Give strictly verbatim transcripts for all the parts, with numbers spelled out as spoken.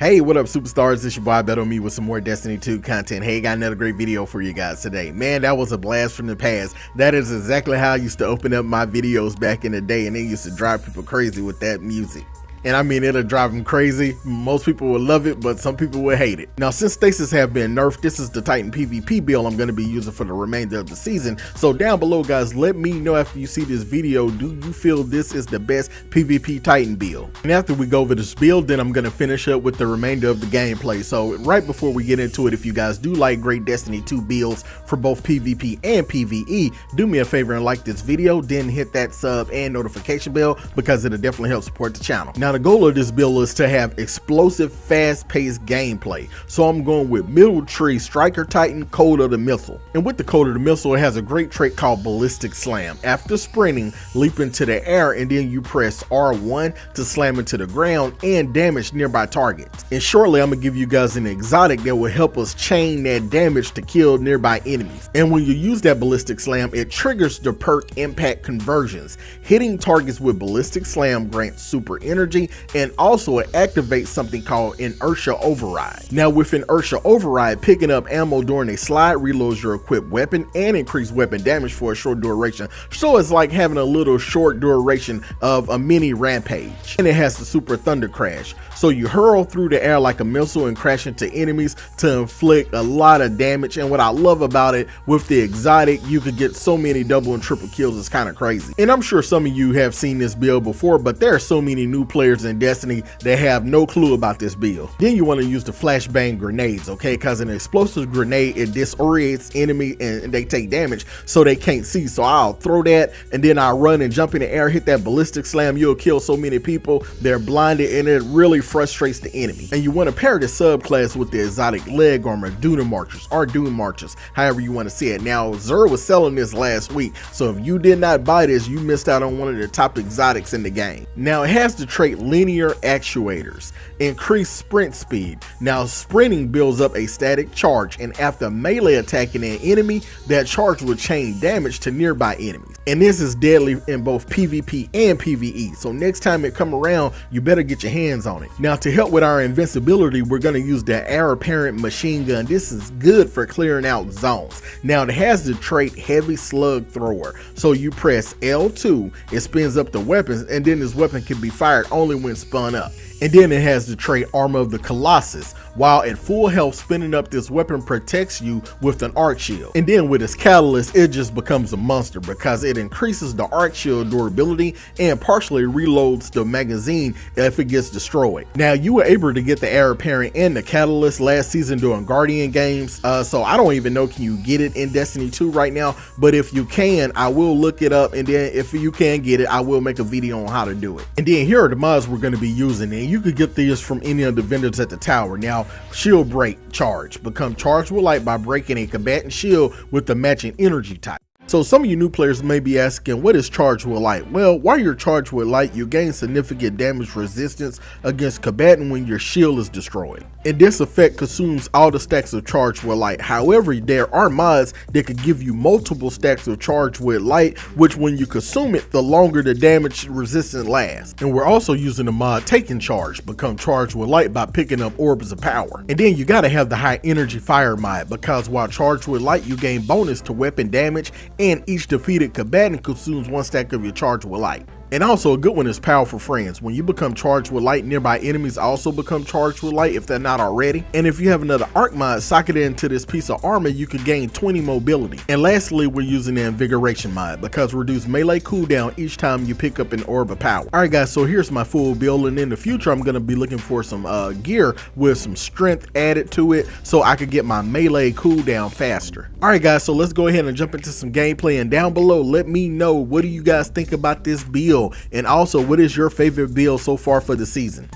Hey, what up, superstars? It's your boy Ibetonme with some more Destiny two content. Hey, got another great video for you guys today. Man, that was a blast from the past. That is exactly how I used to open up my videos back in the day, and it used to drive people crazy with that music. And I mean, it'll drive them crazy. Most people will love it, but some people will hate it. Now, since Stasis have been nerfed, this is the Titan PvP build I'm going to be using for the remainder of the season. So down below, guys, let me know after you see this video, do you feel this is the best PvP Titan build? And after we go over this build, then I'm going to finish up with the remainder of the gameplay. So right before we get into it, if you guys do like great Destiny two builds for both PvP and PvE, do me a favor and like this video, then hit that sub and notification bell, because it'll definitely help support the channel. Now, Now the goal of this build is to have explosive, fast-paced gameplay, so I'm going with Middle Tree, Striker Titan, Code of the Missile. And with the Code of the Missile, it has a great trait called Ballistic Slam. After sprinting, leap into the air, and then you press R one to slam into the ground and damage nearby targets. And shortly, I'm gonna give you guys an exotic that will help us chain that damage to kill nearby enemies. And when you use that Ballistic Slam, it triggers the perk Impact Conversions. Hitting targets with Ballistic Slam grants super energy, and also it activates something called inertia override. Now with inertia override, picking up ammo during a slide reloads your equipped weapon and increased weapon damage for a short duration. So it's like having a little short duration of a mini rampage. And it has the super thundercrash. So you hurl through the air like a missile and crash into enemies to inflict a lot of damage. And what I love about it, with the exotic, you could get so many double and triple kills. It's kind of crazy. And I'm sure some of you have seen this build before, but there are so many new players in Destiny they have no clue about this build. Then you want to use the flashbang grenades, okay, because an explosive grenade, it disorients enemy and they take damage, so they can't see. So I'll throw that, and then I run and jump in the air, hit that ballistic slam. You'll kill so many people, they're blinded, and it really frustrates the enemy. And you want to pair the subclass with the exotic leg armor, Dunemarchers or Dunemarchers, however you want to see it. Now Xur was selling this last week, so if you did not buy this, you missed out on one of the top exotics in the game. Now it has the trait linear actuators, increased sprint speed. Now sprinting builds up a static charge, and after melee attacking an enemy, that charge will chain damage to nearby enemies. And this is deadly in both PvP and PvE, so next time it come around, you better get your hands on it. Now to help with our invincibility, we're going to use the Heir Apparent machine gun. This is good for clearing out zones. Now it has the trait heavy slug thrower, so you press L two, it spins up the weapons, and then this weapon can be fired only when spun up. And then it has the trait armor of the Colossus. While at full health, spinning up this weapon protects you with an arc shield. And then with its catalyst, it just becomes a monster, because it increases the arc shield durability and partially reloads the magazine if it gets destroyed. Now you were able to get the Heir Apparent and the catalyst last season during Guardian games, uh, so I don't even know, can you get it in Destiny two right now? But if you can, I will look it up, and then if you can get it, I will make a video on how to do it. And then here are the mods we're going to be using, and you could get these from any of the vendors at the tower. Now, shield break charge. Become charged with light by breaking a combatant shield with the matching energy type. So some of you new players may be asking, what is charged with light? Well, while you're charged with light, you gain significant damage resistance against combatant when your shield is destroyed. And this effect consumes all the stacks of charged with light. However, there are mods that could give you multiple stacks of charged with light, which when you consume it, the longer the damage resistance lasts. And we're also using the mod taking charge. Become charged with light by picking up orbs of power. And then you gotta have the high energy fire mod, because while charged with light, you gain bonus to weapon damage, and each defeated combatant consumes one stack of your charge with light. And also a good one is Powerful Friends. When you become charged with light, nearby enemies also become charged with light if they're not already. And if you have another arc mod socketed into this piece of armor, you could gain twenty mobility. And lastly, we're using the Invigoration mod, because reduce melee cooldown each time you pick up an orb of power. Alright guys, so here's my full build, and in the future I'm going to be looking for some uh, gear with some strength added to it, so I could get my melee cooldown faster. Alright guys, so let's go ahead and jump into some gameplay, and down below let me know, what do you guys think about this build? And also, what is your favorite build so far for the season?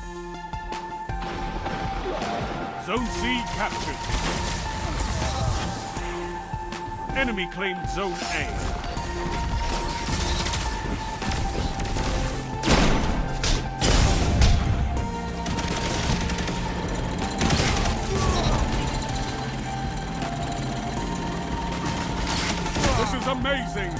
Zone C captured. Enemy claimed Zone A. This is amazing.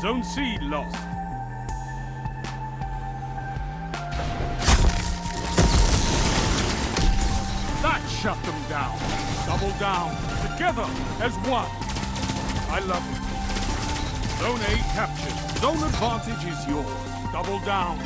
Zone C lost. That shut them down. Double down. Together as one. I love you. Zone A captured. Zone advantage is yours. Double down.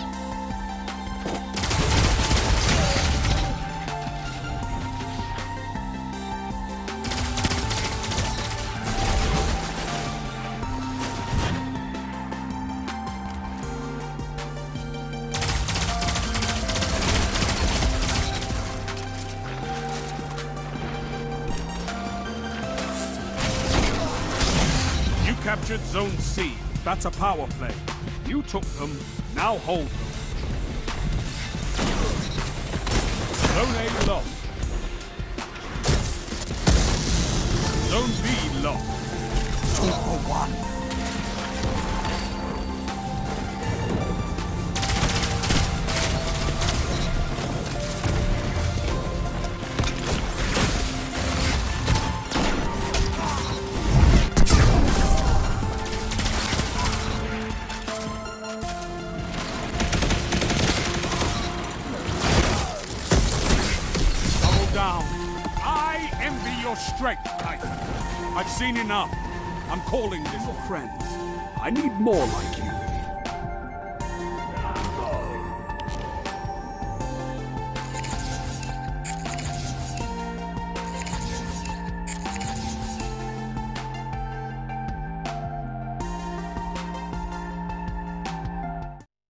Captured Zone C. That's a power play. You took them, now hold them. Zone A lost. Zone B lost. Two for one. I've seen enough. I'm calling this. Friends, I need more like you.